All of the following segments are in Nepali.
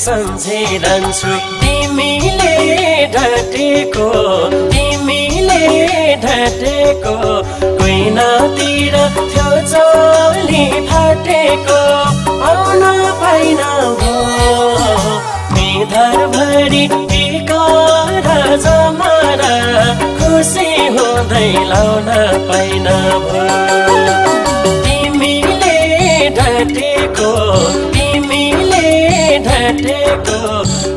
संझिरन्छु तिमीले ढटेको कुइनातिर थियो चोली फाटेको आउन पाइन हो निधरभरि टिकार जमारा खुसी हुँदै लाउन पाइन हो तिमीले ढटेको ढटेको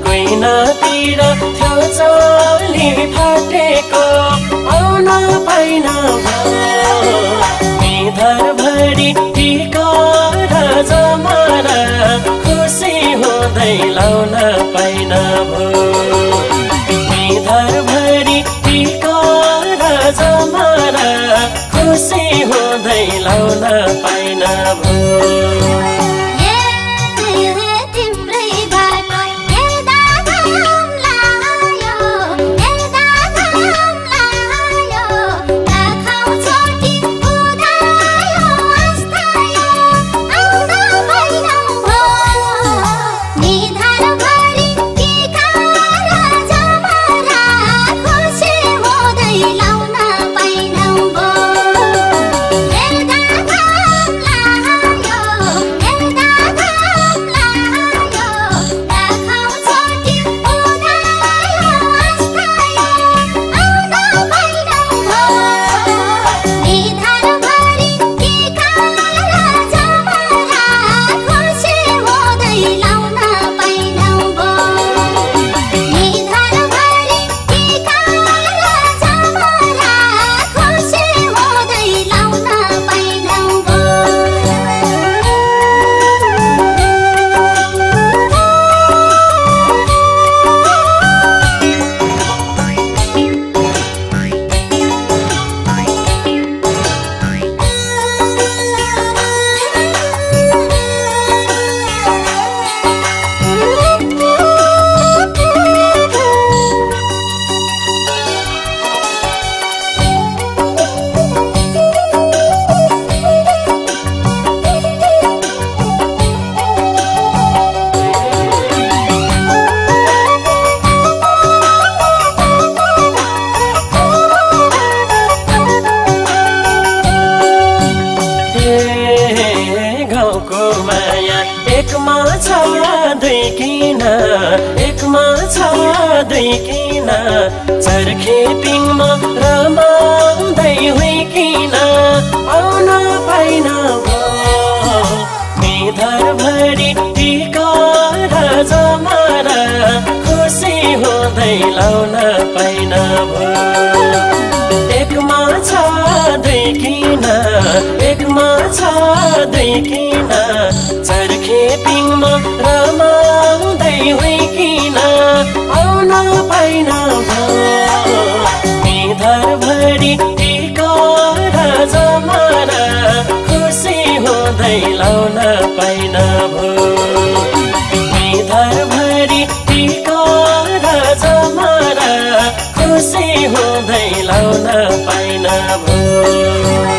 कुइनातिर थियो चोली फाटेको आउन पाइन हो निधरभरि टिकार जमारा खुसी हुँदै लाउन पाइन हो निधरभरि टिकार जमारा खुसी हुँदै लाउन पाइन हो चर्खेपिङमा रमाउँदै हुइकिन आउन पाइन हो निधरभरि टिकार जमारा खुसी हुँदै लाउन पाइन हो एकमा छदैकिन एकमा छदैकिन चर्खेपिङमा रमाउँदै हुइकिन आउन पाइन हो निधरभरि टिकार जमारा खुसी हुँदै लाउन पाइन हो निधरभरि टिकार जमारा खुसी हुँदै लाउन पाइन हो।